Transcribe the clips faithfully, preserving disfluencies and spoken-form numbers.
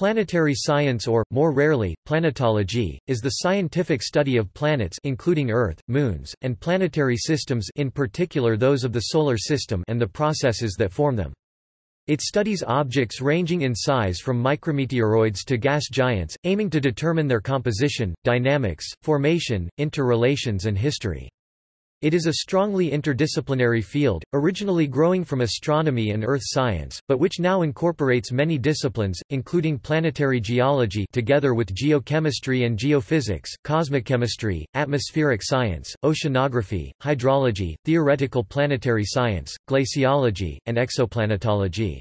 Planetary science, or, more rarely, planetology, is the scientific study of planets including Earth, moons, and planetary systems in particular those of the Solar System and the processes that form them. It studies objects ranging in size from micrometeoroids to gas giants, aiming to determine their composition, dynamics, formation, interrelations and history. It is a strongly interdisciplinary field, originally growing from astronomy and earth science, but which now incorporates many disciplines, including planetary geology together with geochemistry and geophysics, cosmochemistry, atmospheric science, oceanography, hydrology, theoretical planetary science, glaciology, and exoplanetology.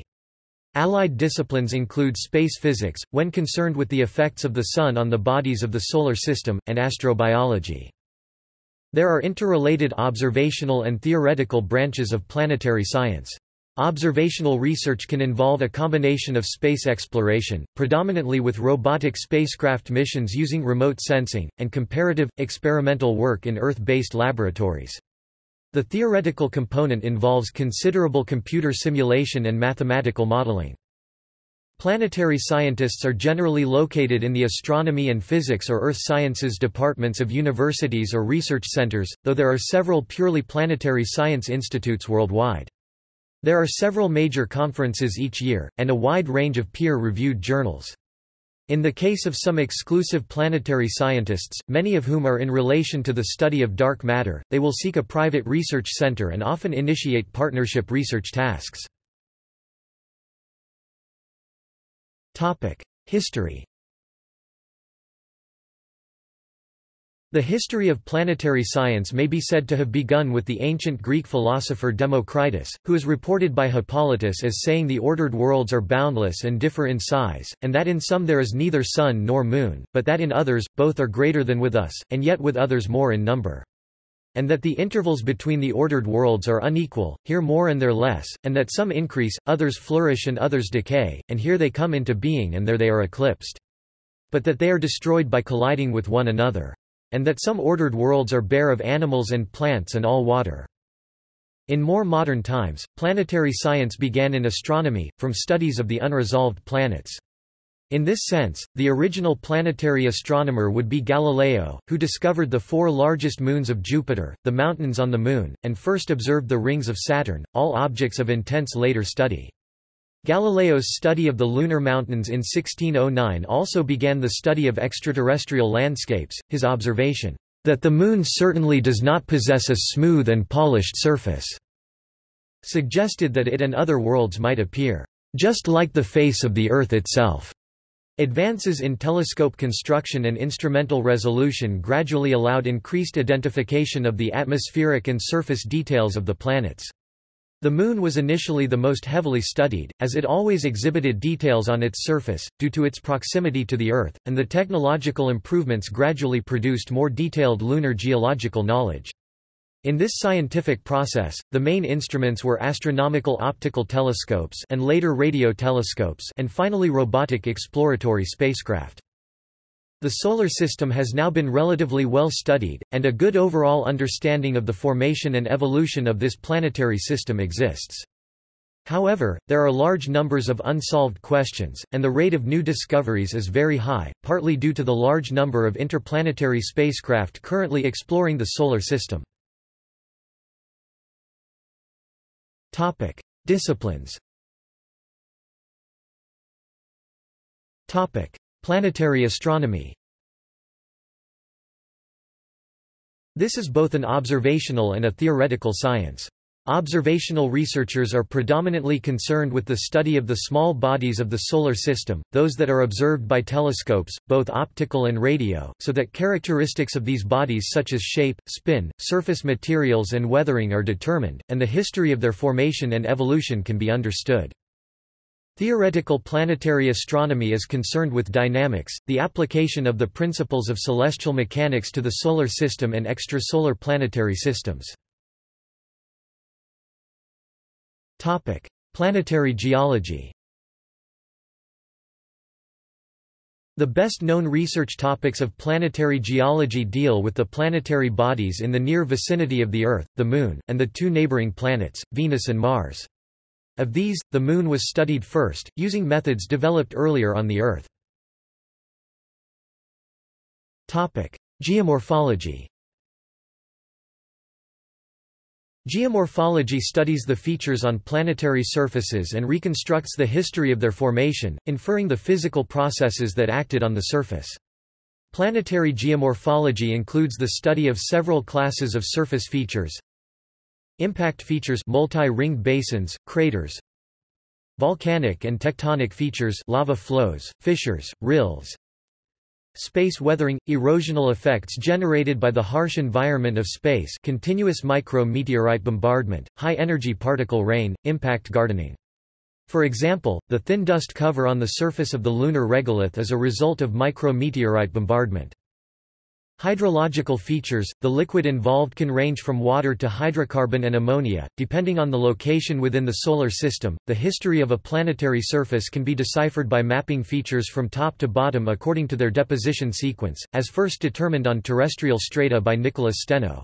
Allied disciplines include space physics, when concerned with the effects of the Sun on the bodies of the Solar System, and astrobiology. There are interrelated observational and theoretical branches of planetary science. Observational research can involve a combination of space exploration, predominantly with robotic spacecraft missions using remote sensing, and comparative, experimental work in Earth-based laboratories. The theoretical component involves considerable computer simulation and mathematical modeling. Planetary scientists are generally located in the astronomy and physics or earth sciences departments of universities or research centers, though there are several purely planetary science institutes worldwide. There are several major conferences each year, and a wide range of peer-reviewed journals. In the case of some exclusive planetary scientists, many of whom are in relation to the study of dark matter, they will seek a private research center and often initiate partnership research tasks. History. The history of planetary science may be said to have begun with the ancient Greek philosopher Democritus, who is reported by Hippolytus as saying the ordered worlds are boundless and differ in size, and that in some there is neither sun nor moon, but that in others, both are greater than with us, and yet with others more in number. And that the intervals between the ordered worlds are unequal, here more and there less, and that some increase, others flourish and others decay, and here they come into being and there they are eclipsed. But that they are destroyed by colliding with one another. And that some ordered worlds are bare of animals and plants and all water. In more modern times, planetary science began in astronomy, from studies of the unresolved planets. In this sense, the original planetary astronomer would be Galileo, who discovered the four largest moons of Jupiter, the mountains on the Moon, and first observed the rings of Saturn, all objects of intense later study. Galileo's study of the lunar mountains in sixteen oh nine also began the study of extraterrestrial landscapes. His observation, that the Moon certainly does not possess a smooth and polished surface, suggested that it and other worlds might appear just like the face of the Earth itself. Advances in telescope construction and instrumental resolution gradually allowed increased identification of the atmospheric and surface details of the planets. The Moon was initially the most heavily studied, as it always exhibited details on its surface, due to its proximity to the Earth, and the technological improvements gradually produced more detailed lunar geological knowledge. In this scientific process, the main instruments were astronomical optical telescopes and later radio telescopes and finally robotic exploratory spacecraft. The Solar System has now been relatively well studied, and a good overall understanding of the formation and evolution of this planetary system exists. However, there are large numbers of unsolved questions, and the rate of new discoveries is very high, partly due to the large number of interplanetary spacecraft currently exploring the Solar System. Topic: Disciplines. Topic: Planetary astronomy. This is both an observational and a theoretical science. Observational researchers are predominantly concerned with the study of the small bodies of the Solar System, those that are observed by telescopes, both optical and radio, so that characteristics of these bodies such as shape, spin, surface materials and weathering are determined, and the history of their formation and evolution can be understood. Theoretical planetary astronomy is concerned with dynamics, the application of the principles of celestial mechanics to the Solar System and extrasolar planetary systems. Topic: Planetary geology. The best-known research topics of planetary geology deal with the planetary bodies in the near vicinity of the Earth, the Moon, and the two neighboring planets, Venus and Mars. Of these, the Moon was studied first, using methods developed earlier on the Earth. Geomorphology. Geomorphology studies the features on planetary surfaces and reconstructs the history of their formation, inferring the physical processes that acted on the surface. Planetary geomorphology includes the study of several classes of surface features: impact features, multi-ringed basins, craters; volcanic and tectonic features, lava flows, fissures, rills; space weathering, erosional effects generated by the harsh environment of space, continuous micro-meteorite bombardment, high-energy particle rain, impact gardening. For example, the thin dust cover on the surface of the lunar regolith is a result of micro-meteorite bombardment. Hydrological features – the liquid involved can range from water to hydrocarbon and ammonia, depending on the location within the solar system. The history of a planetary surface can be deciphered by mapping features from top to bottom according to their deposition sequence, as first determined on terrestrial strata by Nicholas Steno.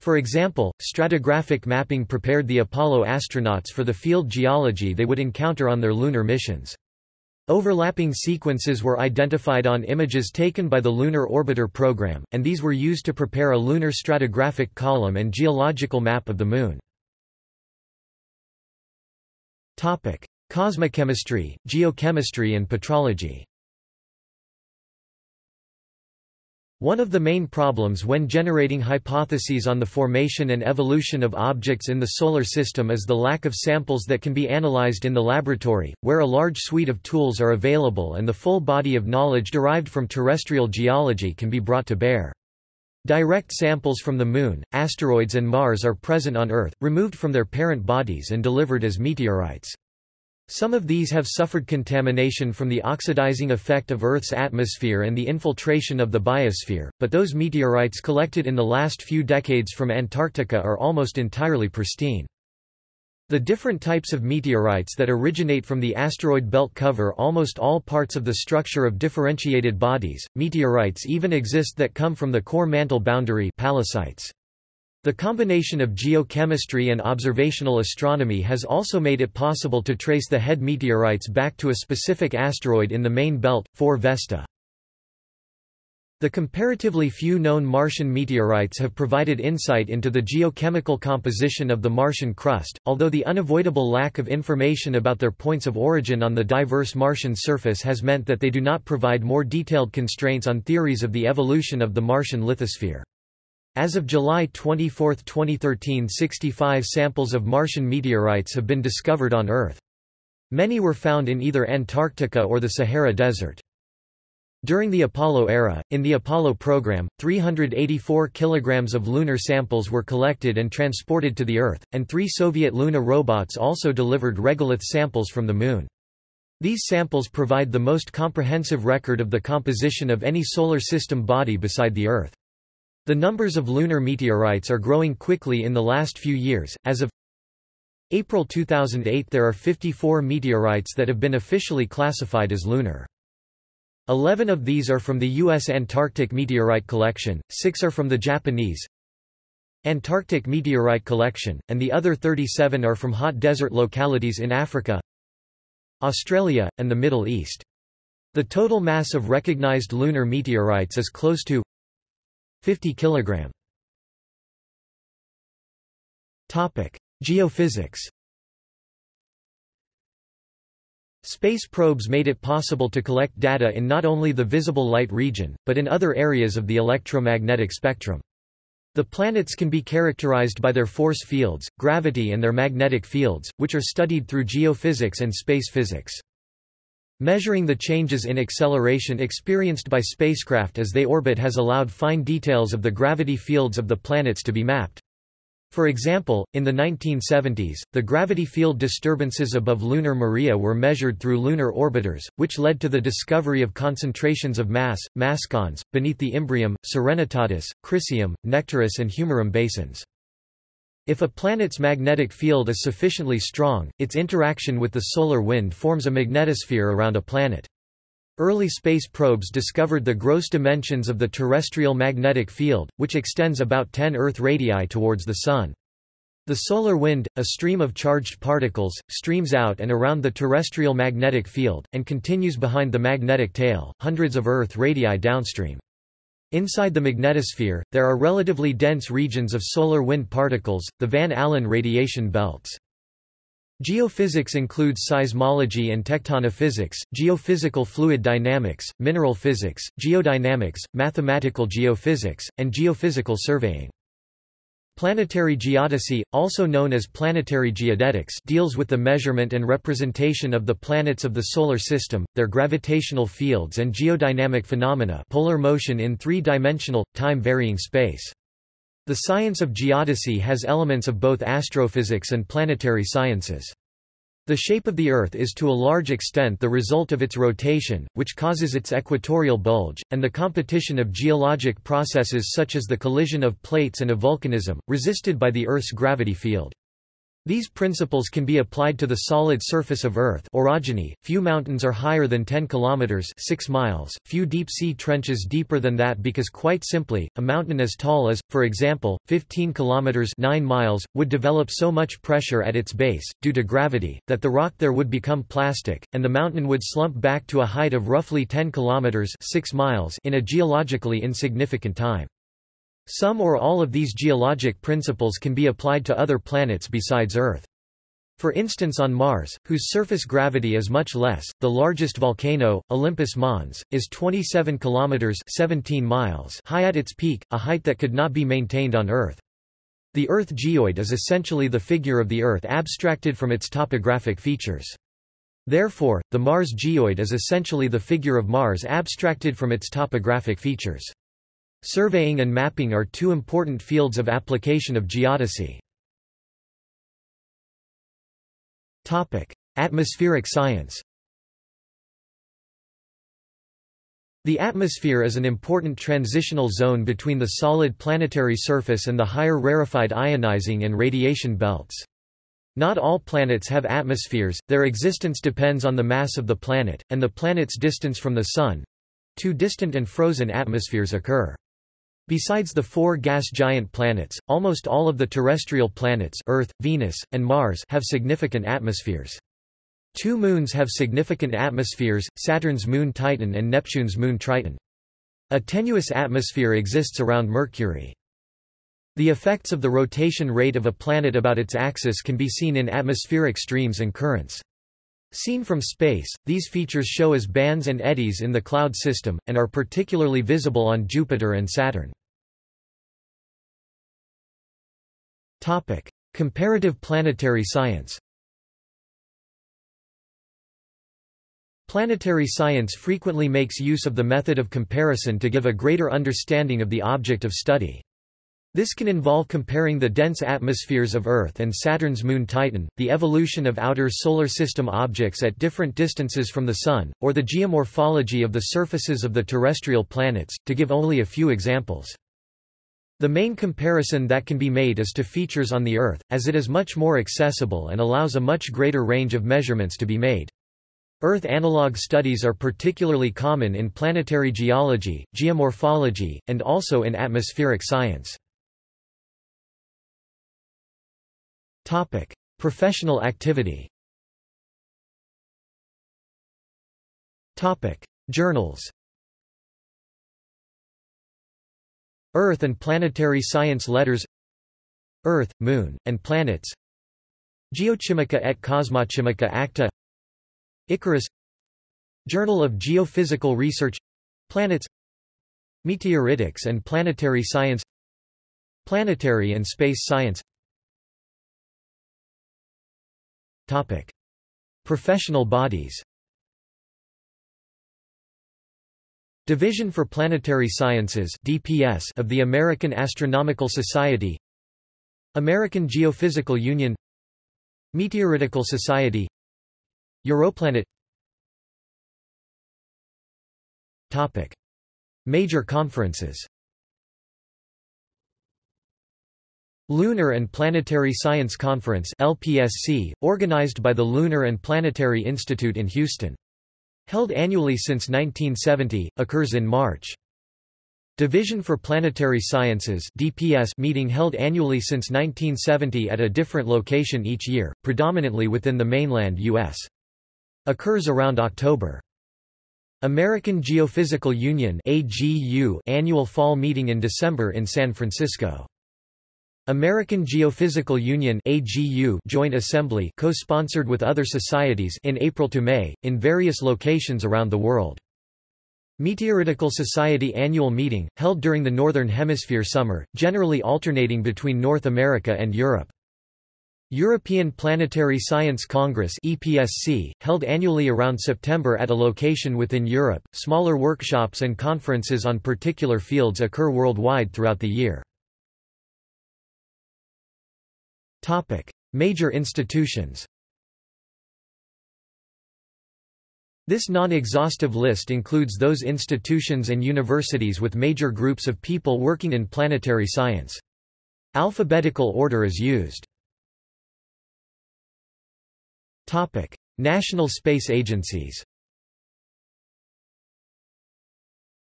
For example, stratigraphic mapping prepared the Apollo astronauts for the field geology they would encounter on their lunar missions. Overlapping sequences were identified on images taken by the Lunar Orbiter program, and these were used to prepare a lunar stratigraphic column and geological map of the Moon. Topic: Cosmochemistry, geochemistry and petrology. One of the main problems when generating hypotheses on the formation and evolution of objects in the Solar System is the lack of samples that can be analyzed in the laboratory, where a large suite of tools are available and the full body of knowledge derived from terrestrial geology can be brought to bear. Direct samples from the Moon, asteroids and Mars are present on Earth, removed from their parent bodies and delivered as meteorites. Some of these have suffered contamination from the oxidizing effect of Earth's atmosphere and the infiltration of the biosphere, but those meteorites collected in the last few decades from Antarctica are almost entirely pristine. The different types of meteorites that originate from the asteroid belt cover almost all parts of the structure of differentiated bodies. Meteorites even exist that come from the core mantle boundary pallicites. The combination of geochemistry and observational astronomy has also made it possible to trace the head meteorites back to a specific asteroid in the main belt, four Vesta. The comparatively few known Martian meteorites have provided insight into the geochemical composition of the Martian crust, although the unavoidable lack of information about their points of origin on the diverse Martian surface has meant that they do not provide more detailed constraints on theories of the evolution of the Martian lithosphere. As of July twenty-fourth twenty thirteen, sixty-five samples of Martian meteorites have been discovered on Earth. Many were found in either Antarctica or the Sahara Desert. During the Apollo era, in the Apollo program, three hundred eighty-four kilograms of lunar samples were collected and transported to the Earth, and three Soviet Luna robots also delivered regolith samples from the Moon. These samples provide the most comprehensive record of the composition of any solar system body beside the Earth. The numbers of lunar meteorites are growing quickly in the last few years. As of April two thousand eight, there are fifty-four meteorites that have been officially classified as lunar. eleven of these are from the U S Antarctic Meteorite Collection, six are from the Japanese Antarctic Meteorite Collection, and the other thirty-seven are from hot desert localities in Africa, Australia, and the Middle East. The total mass of recognized lunar meteorites is close to fifty kilograms. Topic: Geophysics. Space probes made it possible to collect data in not only the visible light region, but in other areas of the electromagnetic spectrum. The planets can be characterized by their force fields, gravity and their magnetic fields, which are studied through geophysics and space physics. Measuring the changes in acceleration experienced by spacecraft as they orbit has allowed fine details of the gravity fields of the planets to be mapped. For example, in the nineteen seventies, the gravity field disturbances above Lunar Maria were measured through lunar orbiters, which led to the discovery of concentrations of mass, mascons, beneath the Imbrium, Serenitatis, Crisium, Nectaris and Humorum basins. If a planet's magnetic field is sufficiently strong, its interaction with the solar wind forms a magnetosphere around a planet. Early space probes discovered the gross dimensions of the terrestrial magnetic field, which extends about ten Earth radii towards the Sun. The solar wind, a stream of charged particles, streams out and around the terrestrial magnetic field, and continues behind the magnetic tail, hundreds of Earth radii downstream. Inside the magnetosphere, there are relatively dense regions of solar wind particles, the Van Allen radiation belts. Geophysics includes seismology and tectonophysics, geophysical fluid dynamics, mineral physics, geodynamics, mathematical geophysics, and geophysical surveying. Planetary geodesy, also known as planetary geodetics, deals with the measurement and representation of the planets of the Solar System, their gravitational fields and geodynamic phenomena, polar motion in three-dimensional, time-varying space. The science of geodesy has elements of both astrophysics and planetary sciences. The shape of the Earth is to a large extent the result of its rotation, which causes its equatorial bulge, and the competition of geologic processes such as the collision of plates and of volcanism, resisted by the Earth's gravity field. These principles can be applied to the solid surface of Earth orogeny. Few mountains are higher than ten kilometers (six miles), few deep-sea trenches deeper than that because quite simply, a mountain as tall as, for example, fifteen kilometers (nine miles) would develop so much pressure at its base, due to gravity, that the rock there would become plastic, and the mountain would slump back to a height of roughly ten kilometers (six miles) in a geologically insignificant time. Some or all of these geologic principles can be applied to other planets besides Earth. For instance, on Mars, whose surface gravity is much less, the largest volcano, Olympus Mons, is twenty-seven kilometers (seventeen miles) high at its peak, a height that could not be maintained on Earth. The Earth geoid is essentially the figure of the Earth abstracted from its topographic features. Therefore, the Mars geoid is essentially the figure of Mars abstracted from its topographic features. Surveying and mapping are two important fields of application of geodesy. Topic: Atmospheric science. The atmosphere is an important transitional zone between the solid planetary surface and the higher rarefied ionizing and radiation belts. Not all planets have atmospheres; their existence depends on the mass of the planet and the planet's distance from the Sun. Two distant and frozen atmospheres occur. Besides the four gas giant planets, almost all of the terrestrial planets Earth, Venus, and Mars have significant atmospheres. Two moons have significant atmospheres, Saturn's moon Titan and Neptune's moon Triton. A tenuous atmosphere exists around Mercury. The effects of the rotation rate of a planet about its axis can be seen in atmospheric streams and currents. Seen from space, these features show as bands and eddies in the cloud system, and are particularly visible on Jupiter and Saturn. Topic: Comparative planetary science. Planetary science frequently makes use of the method of comparison to give a greater understanding of the object of study. This can involve comparing the dense atmospheres of Earth and Saturn's moon Titan, the evolution of outer solar system objects at different distances from the Sun, or the geomorphology of the surfaces of the terrestrial planets, to give only a few examples. The main comparison that can be made is to features on the Earth, as it is much more accessible and allows a much greater range of measurements to be made. Earth analog studies are particularly common in planetary geology, geomorphology, and also in atmospheric science. Topic: Professional activity. Topic: Journals. Earth and Planetary Science Letters, Earth, Moon, and Planets, Geochimica et Cosmochimica Acta, Icarus, Journal of Geophysical Research, Planets, Meteoritics and Planetary Science, Planetary and Space Science. Topic: Professional bodies. Division for Planetary Sciences (D P S) of the American Astronomical Society, American Geophysical Union, Meteoritical Society, Europlanet. Topic: Major conferences. Lunar and Planetary Science Conference (L P S C), organized by the Lunar and Planetary Institute in Houston. Held annually since nineteen seventy, occurs in March. Division for Planetary Sciences (D P S) meeting held annually since nineteen seventy at a different location each year, predominantly within the mainland U S. Occurs around October. American Geophysical Union (A G U) annual fall meeting in December in San Francisco. American Geophysical Union (A G U) Joint Assembly co-sponsored with other societies in April to May in various locations around the world. Meteoritical Society annual meeting, held during the Northern Hemisphere summer, generally alternating between North America and Europe. European Planetary Science Congress (E P S C), held annually around September at a location within Europe. Smaller workshops and conferences on particular fields occur worldwide throughout the year. Topic: Major institutions. This non-exhaustive list includes those institutions and universities with major groups of people working in planetary science. Alphabetical order is used. Topic: National space agencies.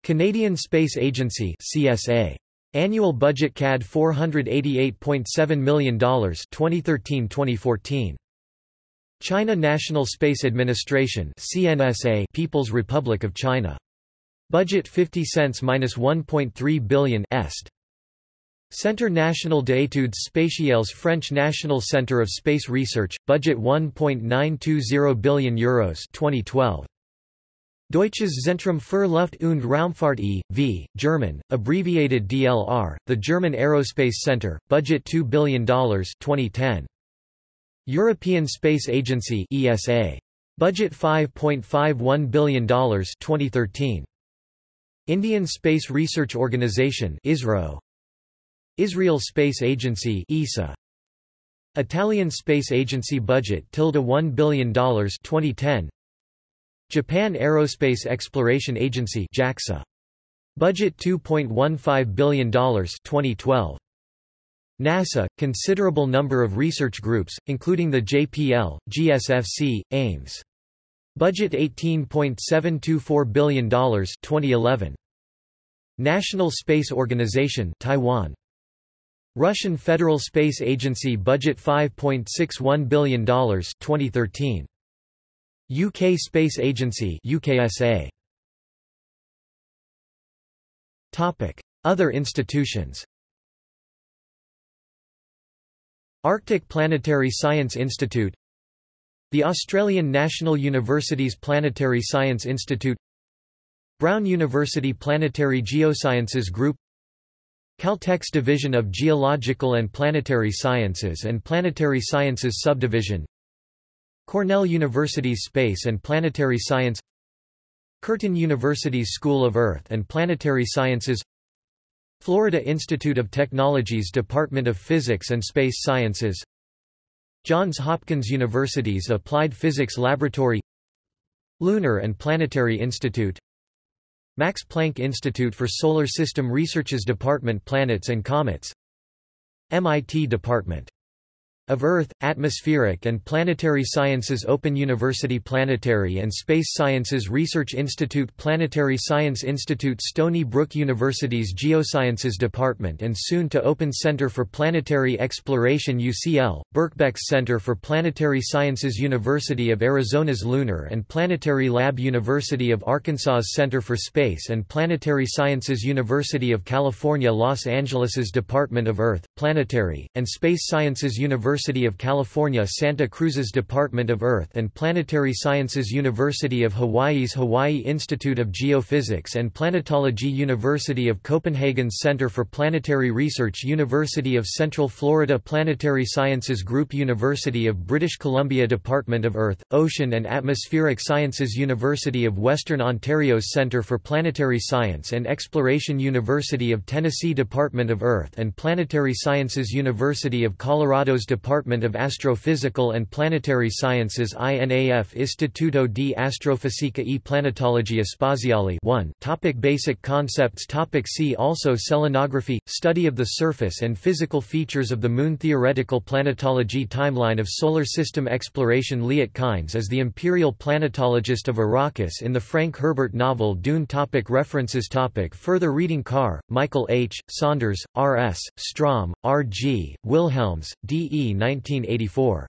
Canadian Space Agency (C S A). Annual budget C A D four hundred eighty-eight point seven million dollars twenty thirteen to twenty fourteen. China National Space Administration (C N S A), People's Republic of China. Budget fifty cents minus one point three billion est. Centre National d'Études Spatiales, French National Centre of Space Research. Budget one point nine two zero billion euros twenty twelve. Deutsches Zentrum für Luft und Raumfahrt e V, German, abbreviated D L R, the German Aerospace Center. Budget two billion dollars twenty ten. European Space Agency (E S A). Budget five point five one billion dollars twenty thirteen. Indian Space Research Organisation (I S R O). Israel Space Agency (I S A). Italian Space Agency. Budget tilde one billion dollars twenty ten. Japan Aerospace Exploration Agency (JAXA). Budget two point one five billion dollars twenty twelve. NASA, considerable number of research groups, including the J P L, G S F C, Ames. Budget eighteen point seven two four billion dollars twenty eleven. National Space Organization, Taiwan. Russian Federal Space Agency. Budget five point six one billion dollars twenty thirteen. U K Space Agency, U K S A. Topic: Other institutions. Arctic Planetary Science Institute, the Australian National University's Planetary Science Institute, Brown University Planetary Geosciences Group, Caltech's Division of Geological and Planetary Sciences and Planetary Sciences Subdivision, Cornell University's Space and Planetary Science, Curtin University's School of Earth and Planetary Sciences, Florida Institute of Technology's Department of Physics and Space Sciences, Johns Hopkins University's Applied Physics Laboratory, Lunar and Planetary Institute, Max Planck Institute for Solar System Research's Department, Planets and Comets, M I T Department of Earth, Atmospheric and Planetary Sciences, Open University Planetary and Space Sciences Research Institute, Planetary Science Institute, Stony Brook University's Geosciences Department and soon to open Center for Planetary Exploration U C L, Birkbeck's Center for Planetary Sciences, University of Arizona's Lunar and Planetary Lab, University of Arkansas's Center for Space and Planetary Sciences, University of California, Los Angeles's Department of Earth, Planetary, and Space Sciences, University University of California, Santa Cruz's Department of Earth and Planetary Sciences, University of Hawaii's Hawaii Institute of Geophysics and Planetology, University of Copenhagen's Center for Planetary Research, University of Central Florida Planetary Sciences Group, University of British Columbia Department of Earth, Ocean and Atmospheric Sciences, University of Western Ontario's Center for Planetary Science and Exploration, University of Tennessee Department of Earth and Planetary Sciences, University of Colorado's Department Department of Astrophysical and Planetary Sciences I N A F Istituto di Astrofisica e Planetologia Spaziale one. Topic Basic concepts. Topic See also Selenography – study of the surface and physical features of the Moon. Theoretical planetology. Timeline of solar system exploration. Liet Kynes is the imperial planetologist of Arrakis in the Frank Herbert novel Dune. Topic References. Topic Further reading. Carr, Michael H., Saunders, R S, Strom, R G, Wilhelms, D E nineteen eighty-four.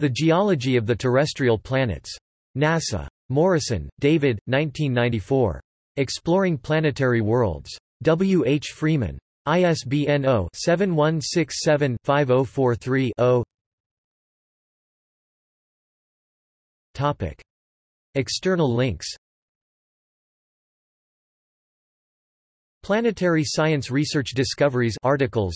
The Geology of the Terrestrial Planets. NASA. Morrison, David, nineteen ninety-four. Exploring Planetary Worlds. W. H. Freeman. I S B N zero seven one six seven five zero four three zero. External links. Planetary Science Research Discoveries articles.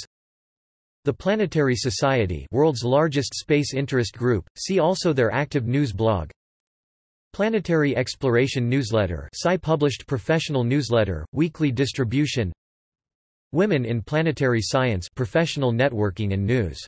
The Planetary Society, world's largest space interest group, see also their active news blog. Planetary Exploration Newsletter, S C I published professional newsletter, weekly distribution. Women in Planetary Science, professional networking and news.